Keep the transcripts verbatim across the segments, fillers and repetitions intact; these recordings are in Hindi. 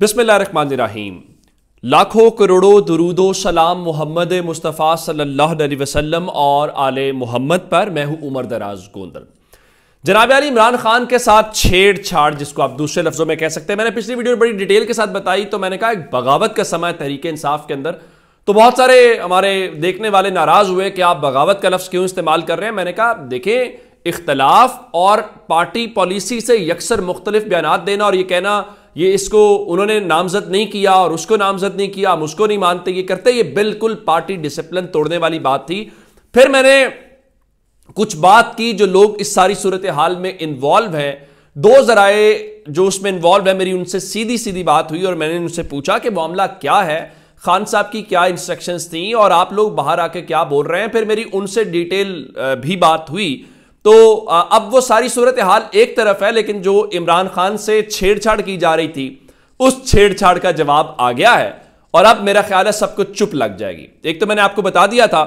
बिस्मिल्लाहिर्रहमानिर्रहीम। लाखों करोड़ों दुरूदो सलाम मोहम्मद मुस्तफ़ा सल्लल्लाहु अलैहि वसल्लम और आले मोहम्मद पर। मैं हूँ उमर दराज गोंदल। जनाब अली इमरान खान के साथ छेड़छाड़, जिसको आप दूसरे लफ्जों में कह सकते हैं, मैंने पिछली वीडियो में बड़ी डिटेल के साथ बताई। तो मैंने कहा एक बगावत का समय तहरीक इंसाफ के अंदर, तो बहुत सारे हमारे देखने वाले नाराज हुए कि आप बगावत का लफ्ज क्यों इस्तेमाल कर रहे हैं। मैंने कहा देखें, इख्तलाफ और पार्टी पॉलिसी से यकसर मुख्तलिफ बयान देना और ये कहना ये इसको उन्होंने नामजद नहीं किया और उसको नामजद नहीं किया, हम उसको नहीं मानते, ये करते, ये बिल्कुल पार्टी डिसिप्लिन तोड़ने वाली बात थी। फिर मैंने कुछ बात की जो लोग इस सारी सूरत हाल में इन्वॉल्व हैं, दो जराए जो उसमें इन्वॉल्व है, मेरी उनसे सीधी सीधी बात हुई और मैंने उनसे पूछा कि मामला क्या है, खान साहब की क्या इंस्ट्रक्शंस थी और आप लोग बाहर आके क्या बोल रहे हैं। फिर मेरी उनसे डिटेल भी बात हुई। तो अब वो सारी सूरत हाल एक तरफ है, लेकिन जो इमरान खान से छेड़छाड़ की जा रही थी उस छेड़छाड़ का जवाब आ गया है और अब मेरा ख्याल है सबको चुप लग जाएगी। एक तो मैंने आपको बता दिया था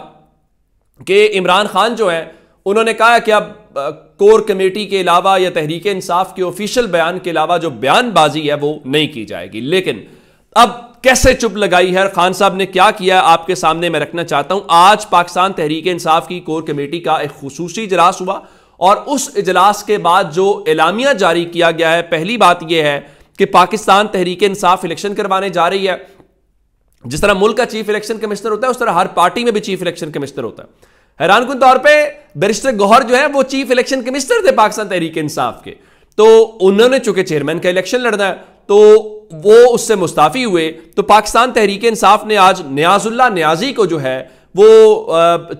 कि इमरान खान जो है उन्होंने कहा कि अब कोर कमेटी के अलावा या तहरीक इंसाफ के ऑफिशियल बयान के अलावा जो बयानबाजी है वो नहीं की जाएगी। लेकिन अब कैसे चुप लगाई है और खान साहब ने क्या किया आपके सामने मैं रखना चाहता हूं। आज पाकिस्तान तहरीक इंसाफ की कोर कमेटी का एक खुसूसी इजलास हुआ और उस इजलास के बाद जो एलामिया जारी किया गया है, पहली बात यह है कि पाकिस्तान तहरीक इंसाफ इलेक्शन करवाने जा रही है। जिस तरह मुल्क का चीफ इलेक्शन कमिश्नर होता है, उस तरह हर पार्टी में भी चीफ इलेक्शन कमिश्नर होता है। हैरान कुन तौर पर बैरिस्टर गौहर जो है वो चीफ इलेक्शन कमिश्नर थे पाकिस्तान तहरीक इंसाफ के, तो उन्होंने चूंकि चेयरमैन का इलेक्शन लड़ना है तो वो उससे मुस्ताफी हुए। तो पाकिस्तान तहरीक इंसाफ ने आज नियाज उल्लाह नियाजी को जो है वो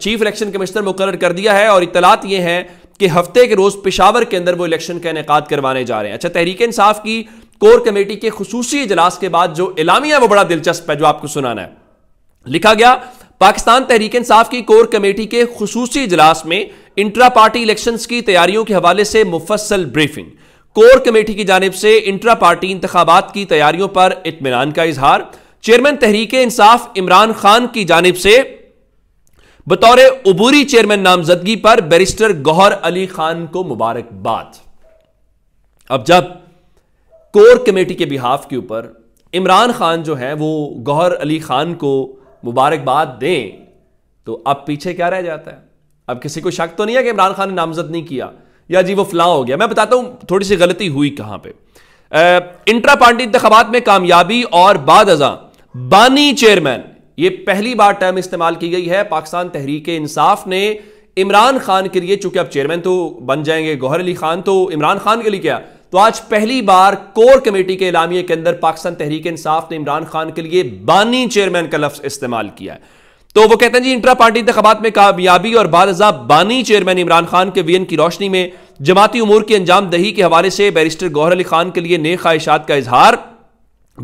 चीफ इलेक्शन कमिश्नर मुकर्रर कर दिया है और इतलात ये है कि हफ्ते के रोज पेशावर के अंदर वो इलेक्शन का इनेकाद करवाने जा रहे हैं। अच्छा, तहरीक इंसाफ की कोर कमेटी के खुसूसी इजलास के बाद जो एलामिया है वो बड़ा दिलचस्प है जो आपको सुनाना है। लिखा गया, पाकिस्तान तहरीक इंसाफ की कोर कमेटी के खुसूसी इजलास में इंट्रा पार्टी इलेक्शन की तैयारियों के हवाले से मुफस्सल ब्रीफिंग। कोर कमेटी की जानिब से इंट्रा पार्टी इंतखाबात की तैयारियों पर इत्मीनान का इजहार। चेयरमैन तहरीक इंसाफ इमरान खान की जानिब से बतौर उबूरी चेयरमैन नामजदगी पर बैरिस्टर गौहर अली खान को मुबारकबाद। अब जब कोर कमेटी के बिहाफ के ऊपर इमरान खान जो है वो गौहर अली खान को मुबारकबाद दें तो अब पीछे क्या रह जाता है? अब किसी को शक तो नहीं है कि इमरान खान ने नामजद नहीं किया या जी वो फलां हो गया। मैं बताता हूं थोड़ी सी गलती हुई कहां पे। इंट्रा पार्टी इंतखाबात में कामयाबी और बाद अजा बानी चेयरमैन, ये पहली बार टर्म इस्तेमाल की गई है। पाकिस्तान तहरीक इंसाफ ने इमरान खान के लिए, चूंकि अब चेयरमैन तो बन जाएंगे गौहर अली खान, तो इमरान खान के लिए क्या, तो आज पहली बार कोर कमेटी के एलामिये के अंदर पाकिस्तान तहरीक इंसाफ ने इमरान खान के लिए बानी चेयरमैन का लफ्ज इस्तेमाल किया है। तो वो कहते हैं जी, इंट्रा पार्टी इंतखाबात में कामयाबी और बाद अजा बानी चेयरमैन इमरान खान के वियन की रोशनी में जमाती उमूर की अंजाम दही के हवाले से बैरिस्टर गौहर अली खान के लिए नए ख्वाहिशात का इजहार।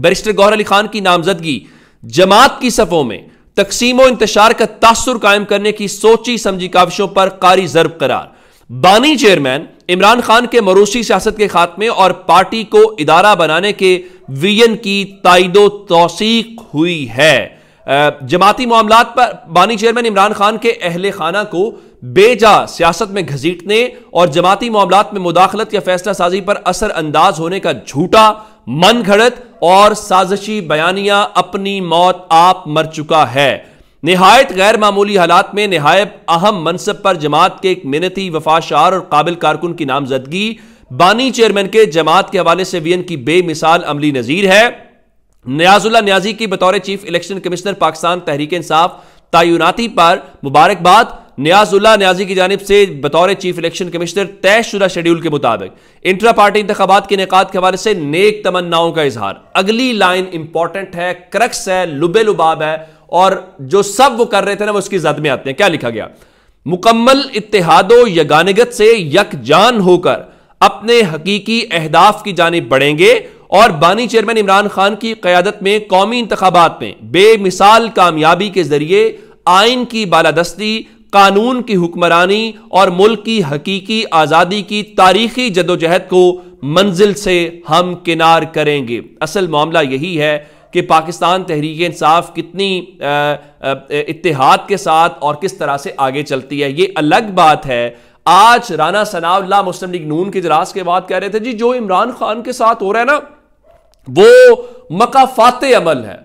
बैरिस्टर गौहर अली खान की नामजदगी जमात की सफ़ों में तकसीम व इंतशार का तासुर कायम करने की सोची समझी काविशों पर कारी ज़र्ब करार। बानी चेयरमैन इमरान खान के मरूसी सियासत के खात्मे और पार्टी को इदारा बनाने के वियन की ताइदो तौसीक हुई है। जमाती मामलात पर बानी चेयरमैन इमरान खान के अहले खाना को बेजा सियासत में घसीटने और जमाती मामलात में मुदाखलत या फैसला साजी पर असरअंदाज होने का झूठा, मन घड़त और साजिशी बयानिया अपनी मौत आप मर चुका है। निहायत गैर मामूली हालात में निहायत अहम मनसब पर जमात के एक मेहनती, वफाशार और काबिल कारकुन की नामजदगी बानी चेयरमैन के जमात के हवाले से वियन की बेमिसाल अमली नजीर है। नियाज़ुल्लाह नियाज़ी की बतौर chief election commissioner Pakistan Tehreek Insaf तयनाती पर मुबारकबाद। नियाज़ुल्लाह नियाज़ी की जानिब से बतौर चीफ इलेक्शन कमिश्नर तयशुदा शेड्यूल के मुताबिक इंट्रा पार्टी इंतखाबात के निकाद के हवाले से नेक तमन्नाओं का इजहार। अगली लाइन इंपॉर्टेंट है, क्रक्स है, लुबे लुबाब है और जो सब वो कर रहे थे ना वो उसकी जद में आते हैं। क्या लिखा गया, मुकम्मल इत्तेहादो यगानगत से यकजान होकर अपने हकीकी अहदाफ की जानिब बढ़ेंगे और बानी चेयरमैन इमरान खान की क़यादत में कौमी इंतखाबात में बेमिसाल कामयाबी के जरिए आइन की बालादस्ती, कानून की हुक्मरानी और मुल्क की हकीकी आज़ादी की तारीखी जदोजहद को मंजिल से हम किनार करेंगे। असल मामला यही है कि पाकिस्तान तहरीक इंसाफ कितनी इत्तेहाद के साथ और किस तरह से आगे चलती है ये अलग बात है। आज राना सनाउल्लाह मुस्लिम लीग नून के इजलास के बाद कह रहे थे जी, जो इमरान खान के साथ हो रहा है ना वो मकाफात अमल है।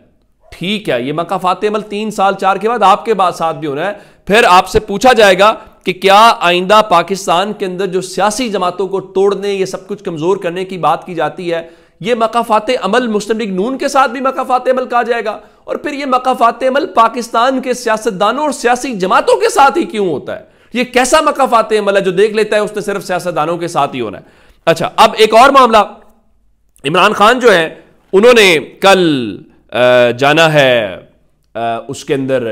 ठीक है, ये मकाफात अमल तीन साल चार के बाद आपके बाद साथ भी होना है। फिर आपसे पूछा जाएगा कि क्या आइंदा पाकिस्तान के अंदर जो सियासी जमातों को तोड़ने ये सब कुछ कमजोर करने की बात की जाती है, ये मकाफात अमल मुस्लिम लीग नून के साथ भी मकाफात अमल कहा जाएगा। और फिर ये मकाफात अमल पाकिस्तान के सियासतदानों और सियासी जमातों के साथ ही क्यों होता है? ये कैसा मकाफात अमल है जो देख लेता है उसने सिर्फ सियासतदानों के साथ ही होना है? अच्छा, अब एक और मामला, इमरान खान जो है उन्होंने कल जाना है उसके अंदर,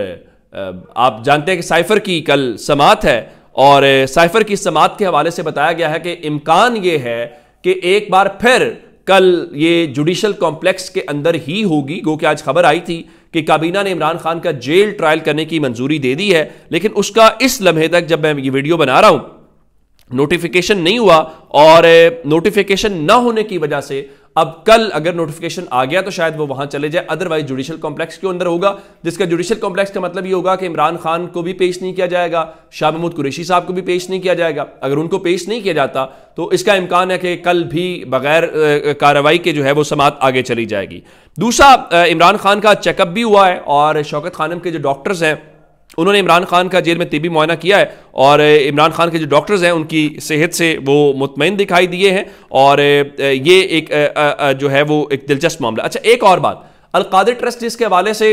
आप जानते हैं कि साइफर की कल समात है और साइफर की समात के हवाले से बताया गया है कि इम्कान ये है कि एक बार फिर कल ये जुडिशल कॉम्प्लेक्स के अंदर ही होगी। गो कि आज खबर आई थी कि काबीना ने इमरान खान का जेल ट्रायल करने की मंजूरी दे दी है, लेकिन उसका इस लम्हे तक जब मैं ये वीडियो बना रहा हूं नोटिफिकेशन नहीं हुआ, और नोटिफिकेशन ना होने की वजह से अब कल अगर नोटिफिकेशन आ गया तो शायद वो वहां चले जाए, अदरवाइज जुडिशियल कॉम्प्लेक्स के अंदर होगा। जिसका जुडिशियल कॉम्प्लेक्स का मतलब ये होगा कि इमरान खान को भी पेश नहीं किया जाएगा, शाह महमूद कुरैशी साहब को भी पेश नहीं किया जाएगा। अगर उनको पेश नहीं किया जाता तो इसका इम्कान है कि कल भी बगैर कार्रवाई के जो है वो समात आगे चली जाएगी। दूसरा, इमरान खान का चेकअप भी हुआ है और शौकत खानम के जो डॉक्टर्स हैं उन्होंने इमरान खान का जेल में तिबी मुआयना किया है और इमरान खान के जो डॉक्टर्स हैं उनकी सेहत से वो मुतमईन दिखाई दिए हैं। और ये एक जो है वो एक दिलचस्प मामला। अच्छा, एक और बात, अलकादिर ट्रस्ट जिसके हवाले से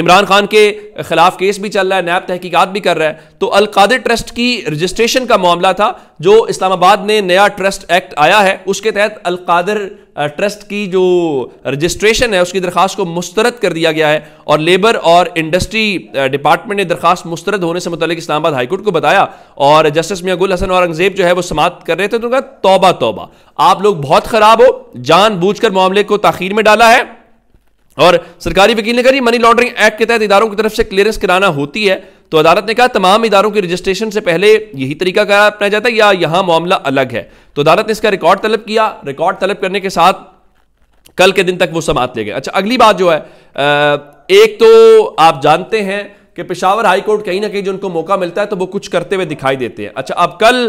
इमरान खान के खिलाफ केस भी चल रहा है, नैब तहकीकात भी कर रहा है, तो अलकादिर ट्रस्ट की रजिस्ट्रेशन का मामला था जो इस्लामाबाद में नया ट्रस्ट एक्ट आया है, उसके तहत अलकादिर ट्रस्ट की जो रजिस्ट्रेशन है उसकी दरखास्त को मुस्तरद कर दिया गया है। और लेबर और इंडस्ट्री डिपार्टमेंट ने दरखास्त मुस्तरद होने से मुतल्लिक इस्लामाबाद हाईकोर्ट को बताया और जस्टिस मियागुल हसन औरंगजेब जो है वो समाप्त कर रहे थे तो उन्होंने कहा तौबा तौबा, आप लोग बहुत खराब हो, जानबूझकर मामले को ताखीर में डाला है। और सरकारी वकील ने कहा मनी लॉन्ड्रिंग एक्ट के तहत इदारों की तरफ से क्लियरेंस कराना होती है, तो अदालत ने कहा तमाम इदारों की रजिस्ट्रेशन से पहले यही तरीका अपनाया जाता है या यहाँ मामला अलग है? तो अदालत ने इसका रिकॉर्ड तलब किया, रिकॉर्ड तलब करने के साथ कल के दिन तक वो समाप्त ले गए। अच्छा, अगली बात जो है, एक तो आप जानते हैं कि पेशावर हाई कोर्ट कहीं ना कहीं जो उनको मौका मिलता है तो वो कुछ करते हुए दिखाई देते हैं। अच्छा, अब कल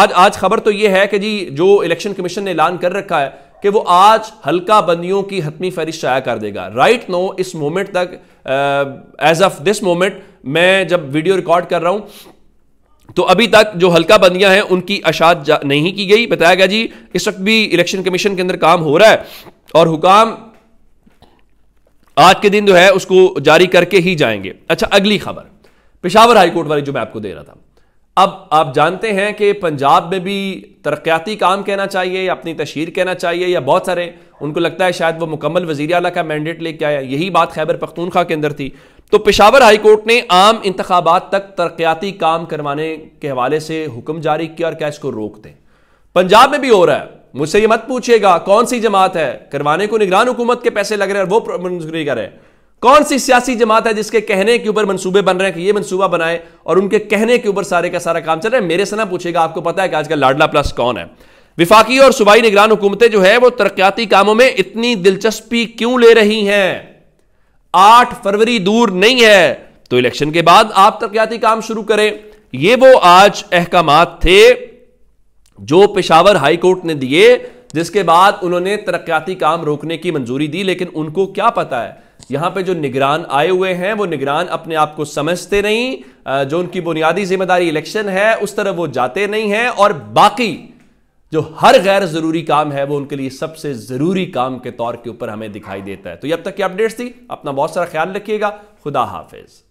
आज आज खबर तो ये है कि जी जो इलेक्शन कमीशन ने ऐलान कर रखा है कि वो आज हल्का बंदियों की हतमी फहरिस्त शाया कर देगा। राइट नो इस मोमेंट तक, एज ऑफ दिस मोमेंट, मैं जब वीडियो रिकॉर्ड कर रहा हूं तो अभी तक जो हल्का बंदियां हैं उनकी अशात नहीं की गई। बताया गया जी इस वक्त भी इलेक्शन कमीशन के अंदर काम हो रहा है और हुकाम आज के दिन जो है उसको जारी करके ही जाएंगे। अच्छा, अगली खबर पेशावर हाईकोर्ट वाली जो मैं आपको दे रहा था। अब आप जानते हैं कि पंजाब में भी तरक्याती काम कहना चाहिए या अपनी तशहर कहना चाहिए, या बहुत सारे उनको लगता है शायद वो मुकम्मल वज़ीर आला का मैंडेट लेके आया। यही बात खैबर पख्तूनख्वा के अंदर थी। तो पेशावर हाई कोर्ट ने आम इंतखाबात तक तरक्याती काम करवाने के हवाले से हुक्म जारी किया और क्या इसको रोक दें। पंजाब में भी हो रहा है, मुझसे ये मत पूछिएगा कौन सी जमात है करवाने को, निगरान हुकूमत के पैसे लग रहे हैं और वो मंजूरी कर रहे हैं। कौन सी सियासी जमात है जिसके कहने के ऊपर मंसूबे बन रहे हैं कि ये मंसूबा बनाए और उनके कहने के ऊपर सारे का सारा काम चल रहा है। मेरे से ना पूछेगा, आपको पता है कि आजकल लाडला प्लस कौन है। विफाकी और सूबाई निगरान हुकूमतें जो है वो तरक्याती कामों में इतनी दिलचस्पी क्यों ले रही हैं? आठ फरवरी दूर नहीं है तो इलेक्शन के बाद आप तरक्याती काम शुरू करें। ये वो आज अहकामात थे जो पेशावर हाईकोर्ट ने दिए, जिसके बाद उन्होंने तरक्याती काम रोकने की मंजूरी दी। लेकिन उनको क्या पता है, यहां पे जो निगरान आए हुए हैं वो निगरान अपने आप को समझते नहीं, जो उनकी बुनियादी जिम्मेदारी इलेक्शन है उस तरफ वो जाते नहीं हैं, और बाकी जो हर गैर जरूरी काम है वो उनके लिए सबसे जरूरी काम के तौर के ऊपर हमें दिखाई देता है। तो ये अब तक की अपडेट्स थी, अपना बहुत सारा ख्याल रखिएगा, खुदा हाफिज।